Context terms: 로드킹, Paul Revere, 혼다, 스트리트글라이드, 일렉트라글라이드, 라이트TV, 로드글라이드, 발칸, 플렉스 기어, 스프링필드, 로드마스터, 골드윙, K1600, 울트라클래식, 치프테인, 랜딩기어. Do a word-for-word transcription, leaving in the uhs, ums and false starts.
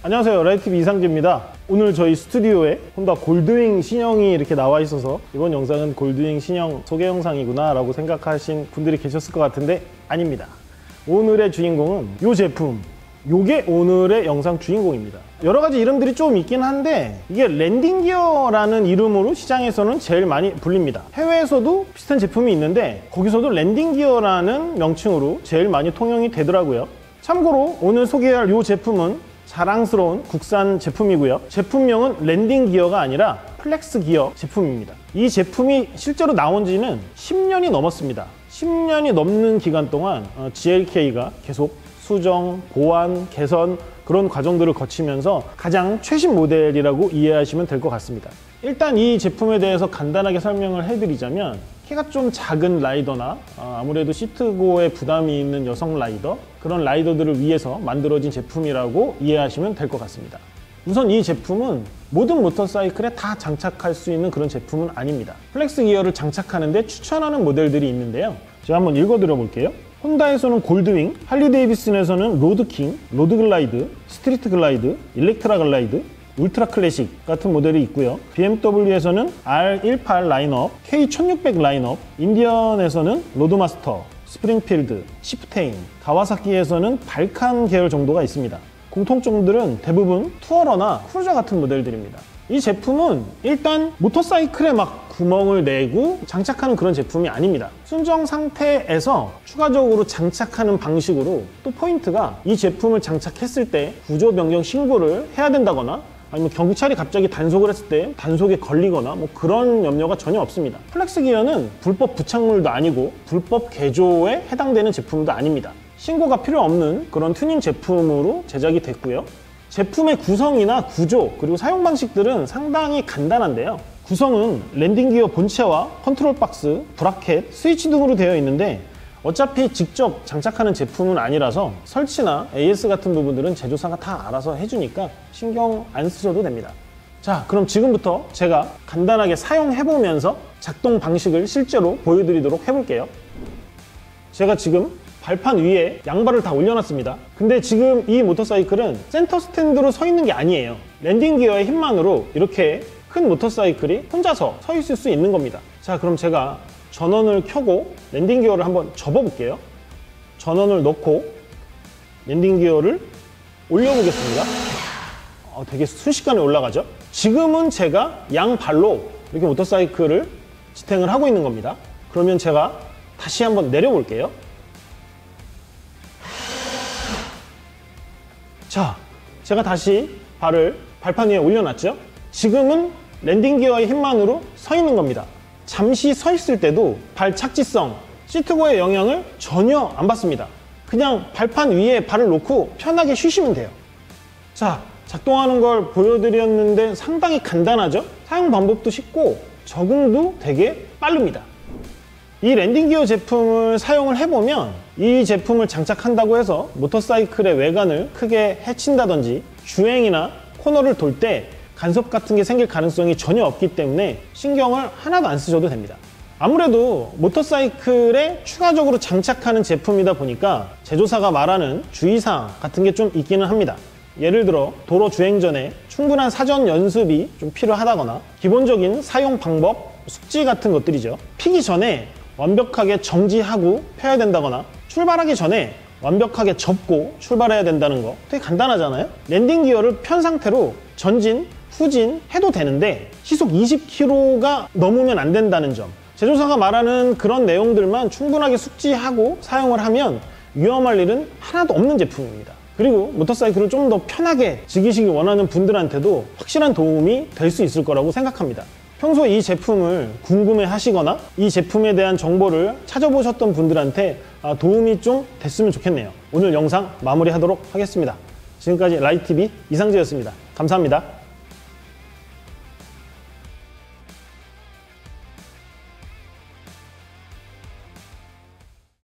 안녕하세요, 라이트티비 이상재입니다. 오늘 저희 스튜디오에 혼다 골드윙 신형이 이렇게 나와 있어서 이번 영상은 골드윙 신형 소개 영상이구나 라고 생각하신 분들이 계셨을 것 같은데 아닙니다. 오늘의 주인공은 이 제품, 요게 오늘의 영상 주인공입니다. 여러 가지 이름들이 좀 있긴 한데 이게 랜딩기어라는 이름으로 시장에서는 제일 많이 불립니다. 해외에서도 비슷한 제품이 있는데 거기서도 랜딩기어라는 명칭으로 제일 많이 통용이 되더라고요. 참고로 오늘 소개할 이 제품은 자랑스러운 국산 제품이고요. 제품명은 랜딩기어가 아니라 플렉스 기어 제품입니다. 이 제품이 실제로 나온 지는 십 년이 넘었습니다. 십 년이 넘는 기간 동안 지엘케이가 계속 수정, 보완, 개선 그런 과정들을 거치면서 가장 최신 모델이라고 이해하시면 될 것 같습니다. 일단 이 제품에 대해서 간단하게 설명을 해드리자면 키가 좀 작은 라이더나 아무래도 시트고에 부담이 있는 여성 라이더, 그런 라이더들을 위해서 만들어진 제품이라고 이해하시면 될 것 같습니다. 우선 이 제품은 모든 모터사이클에 다 장착할 수 있는 그런 제품은 아닙니다. 플렉스 기어를 장착하는데 추천하는 모델들이 있는데요, 제가 한번 읽어드려 볼게요. 혼다에서는 골드윙, 할리데이비슨에서는 로드킹, 로드글라이드, 스트리트글라이드, 일렉트라글라이드, 울트라 클래식 같은 모델이 있고요. 비엠더블유에서는 알 십팔 라인업, 케이 천육백 라인업, 인디언에서는 로드마스터, 스프링필드, 치프테인, 가와사키에서는 발칸 계열 정도가 있습니다. 공통점들은 대부분 투어러나 크루저 같은 모델들입니다. 이 제품은 일단 모터사이클에 막 구멍을 내고 장착하는 그런 제품이 아닙니다. 순정 상태에서 추가적으로 장착하는 방식으로, 또 포인트가 이 제품을 장착했을 때 구조 변경 신고를 해야 된다거나 아니면 경찰이 갑자기 단속을 했을 때 단속에 걸리거나 뭐 그런 염려가 전혀 없습니다. 플렉스 기어는 불법 부착물도 아니고 불법 개조에 해당되는 제품도 아닙니다. 신고가 필요 없는 그런 튜닝 제품으로 제작이 됐고요. 제품의 구성이나 구조 그리고 사용 방식들은 상당히 간단한데요. 구성은 랜딩기어 본체와 컨트롤박스, 브라켓, 스위치 등으로 되어 있는데 어차피 직접 장착하는 제품은 아니라서 설치나 에이에스 같은 부분들은 제조사가 다 알아서 해주니까 신경 안 쓰셔도 됩니다. 자, 그럼 지금부터 제가 간단하게 사용해보면서 작동 방식을 실제로 보여드리도록 해볼게요. 제가 지금 발판 위에 양발을 다 올려놨습니다. 근데 지금 이 모터사이클은 센터 스탠드로 서 있는 게 아니에요. 랜딩기어의 힘만으로 이렇게 큰 모터사이클이 혼자서 서 있을 수 있는 겁니다. 자, 그럼 제가 전원을 켜고 랜딩기어를 한번 접어볼게요. 전원을 넣고 랜딩기어를 올려보겠습니다. 어, 되게 순식간에 올라가죠? 지금은 제가 양발로 이렇게 모터사이클을 지탱을 하고 있는 겁니다. 그러면 제가 다시 한번 내려볼게요. 자, 제가 다시 발을 발판 위에 올려놨죠? 지금은 랜딩기어의 힘만으로 서 있는 겁니다. 잠시 서 있을 때도 발 착지성, 시트고의 영향을 전혀 안 받습니다. 그냥 발판 위에 발을 놓고 편하게 쉬시면 돼요. 자, 작동하는 걸 보여드렸는데 상당히 간단하죠? 사용 방법도 쉽고 적응도 되게 빠릅니다. 이 랜딩기어 제품을 사용을 해보면 이 제품을 장착한다고 해서 모터사이클의 외관을 크게 해친다든지 주행이나 코너를 돌 때 간섭 같은 게 생길 가능성이 전혀 없기 때문에 신경을 하나도 안 쓰셔도 됩니다. 아무래도 모터사이클에 추가적으로 장착하는 제품이다 보니까 제조사가 말하는 주의사항 같은 게 좀 있기는 합니다. 예를 들어 도로 주행 전에 충분한 사전 연습이 좀 필요하다거나 기본적인 사용 방법, 숙지 같은 것들이죠. 피기 전에 완벽하게 정지하고 펴야 된다거나 출발하기 전에 완벽하게 접고 출발해야 된다는 거 되게 간단하잖아요? 랜딩 기어를 편 상태로 전진, 후진 해도 되는데 시속 이십 킬로미터가 넘으면 안 된다는 점, 제조사가 말하는 그런 내용들만 충분하게 숙지하고 사용을 하면 위험할 일은 하나도 없는 제품입니다. 그리고 모터사이클을 좀 더 편하게 즐기시길 원하는 분들한테도 확실한 도움이 될 수 있을 거라고 생각합니다. 평소 이 제품을 궁금해 하시거나 이 제품에 대한 정보를 찾아보셨던 분들한테 도움이 좀 됐으면 좋겠네요. 오늘 영상 마무리하도록 하겠습니다. 지금까지 라이트티비 이상재였습니다. 감사합니다.